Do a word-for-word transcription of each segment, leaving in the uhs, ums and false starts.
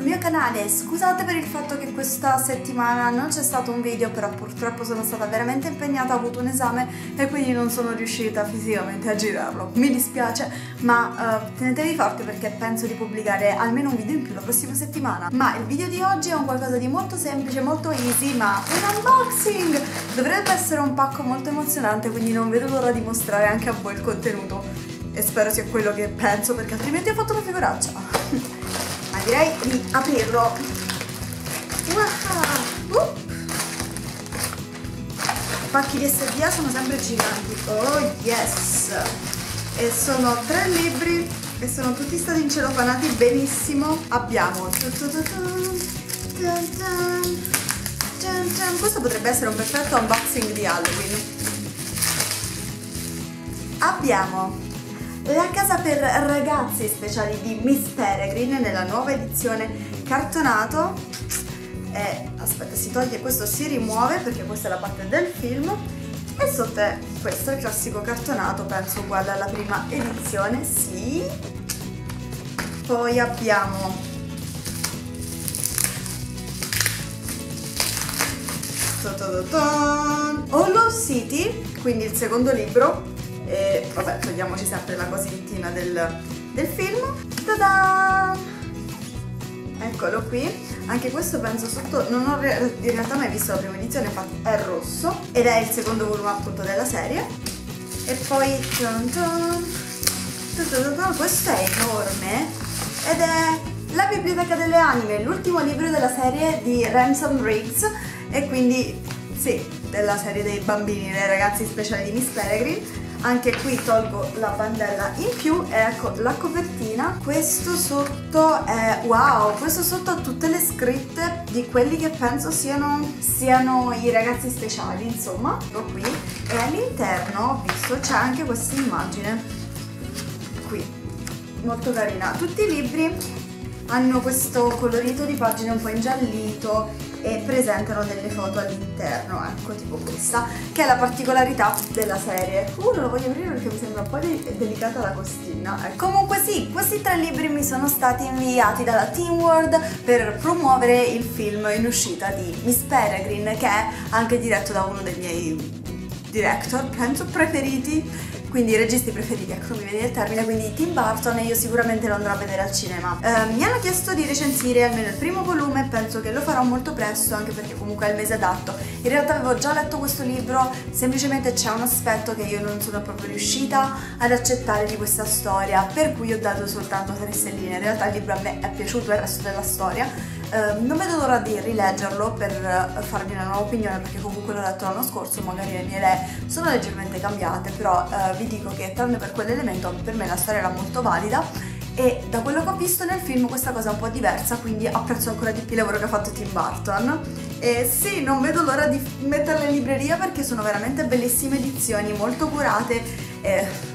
sul mio canale. Scusate per il fatto che questa settimana non c'è stato un video, però purtroppo sono stata veramente impegnata, ho avuto un esame e quindi non sono riuscita fisicamente a girarlo. Mi dispiace, ma uh, tenetevi forti perché penso di pubblicare almeno un video in più la prossima settimana. Ma il video di oggi è un qualcosa di molto semplice, molto easy, ma un unboxing! Dovrebbe essere un pacco molto emozionante, quindi non vedo l'ora di mostrare anche a voi il contenuto. E spero sia quello che penso, perché altrimenti ho fatto una figuraccia. Ma direi di aprirlo. Wow. Uh. I pacchi di S D A sono sempre giganti. Oh yes! E sono tre libri e sono tutti stati incelofanati benissimo. Abbiamo... questo potrebbe essere un perfetto unboxing di Halloween. Abbiamo... La casa per ragazzi speciali di Miss Peregrine nella nuova edizione cartonato. E, aspetta, si toglie questo, si rimuove perché questa è la parte del film. E sotto è questo, il classico cartonato, penso uguale alla prima edizione, sì. Poi abbiamo Hollow City, quindi il secondo libro. E vabbè, togliamoci sempre la cosettina del, del film. Ta-da! Eccolo qui. Anche questo penso sotto, non ho re in realtà mai visto la prima edizione, infatti è rosso. Ed è il secondo volume appunto della serie. E poi... Dun dun, dun dun dun, questo è enorme. Ed è La Biblioteca delle Anime, l'ultimo libro della serie di Ransom Riggs. E quindi, sì, della serie dei bambini, dei ragazzi speciali di Miss Peregrine. Anche qui tolgo la bandella in più e ecco la copertina. Questo sotto è... wow! Questo sotto ha tutte le scritte di quelli che penso siano, siano i ragazzi speciali, insomma. Ecco qui. E all'interno, ho visto, c'è anche questa immagine. Qui. Molto carina. Tutti i libri hanno questo colorito di pagine un po' ingiallito e presentano delle foto all'interno, ecco, tipo questa, che è la particolarità della serie. Uh, non lo voglio aprire perché mi sembra un po' de delicata la costina, ecco. Comunque sì, questi tre libri mi sono stati inviati dalla Team World per promuovere il film in uscita di Miss Peregrine, che è anche diretto da uno dei miei director, penso, preferiti, quindi i registi preferiti, ecco, mi viene il termine, quindi Tim Burton, e io sicuramente lo andrò a vedere al cinema. Eh, mi hanno chiesto di recensire almeno il primo volume, penso che lo farò molto presto, anche perché comunque è il mese adatto. In realtà avevo già letto questo libro, semplicemente c'è un aspetto che io non sono proprio riuscita ad accettare di questa storia, per cui ho dato soltanto tre stelline. In realtà il libro a me è piaciuto, il resto della storia. Uh, non vedo l'ora di rileggerlo per uh, farmi una nuova opinione, perché comunque l'ho letto l'anno scorso, magari le mie idee sono leggermente cambiate, però uh, vi dico che tranne per quell'elemento per me la storia era molto valida e da quello che ho visto nel film questa cosa è un po' diversa, quindi apprezzo ancora di più il lavoro che ha fatto Tim Burton. E sì, non vedo l'ora di metterle in libreria perché sono veramente bellissime edizioni, molto curate e...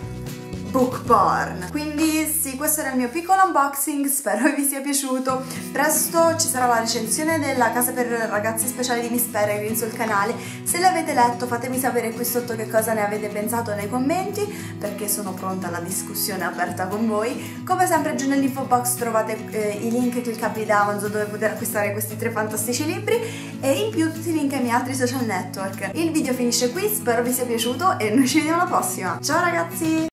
book porn. Quindi sì, questo era il mio piccolo unboxing, spero vi sia piaciuto. Presto ci sarà la recensione della casa per ragazzi speciali di Miss Peregrine sul canale. Se l'avete letto fatemi sapere qui sotto che cosa ne avete pensato nei commenti, perché sono pronta alla discussione aperta con voi. Come sempre giù nell'info box trovate eh, i link cliccabili da Amazon dove poter acquistare questi tre fantastici libri e in più tutti i link ai miei altri social network. Il video finisce qui, spero vi sia piaciuto e noi ci vediamo alla prossima. Ciao ragazzi!